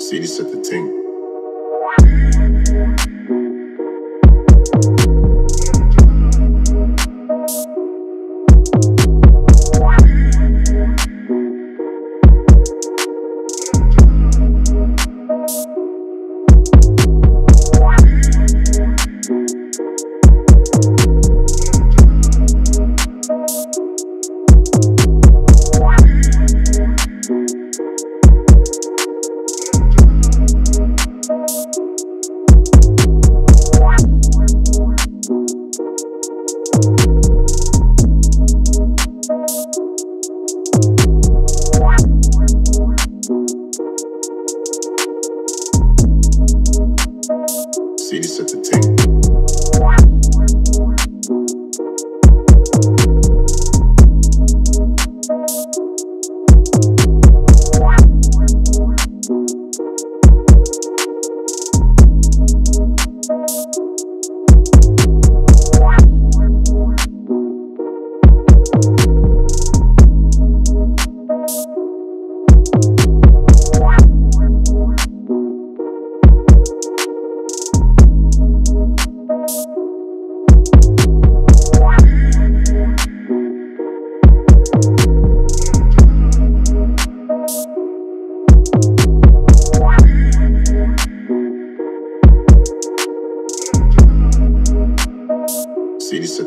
CEDES set the ting. CEDES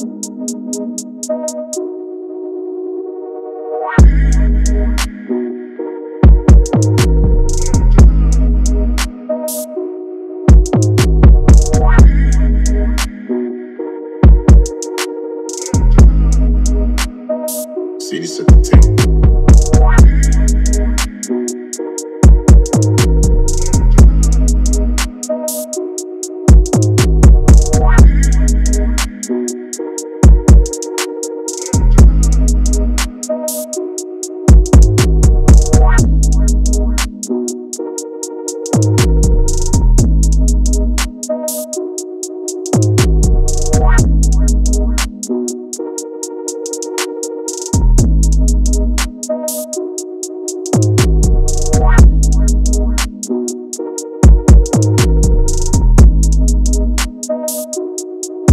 at the ting. CEDES at the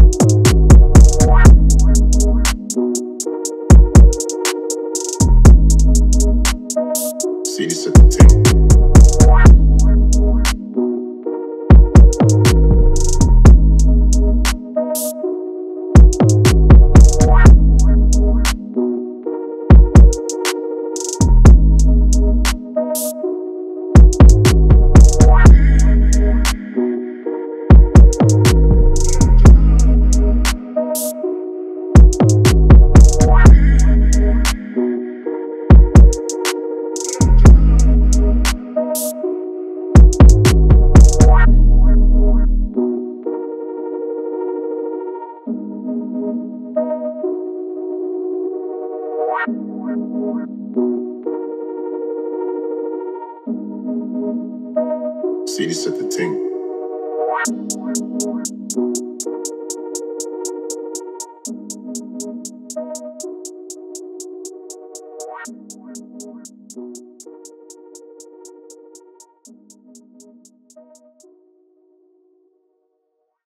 ting. CEDES at the ting.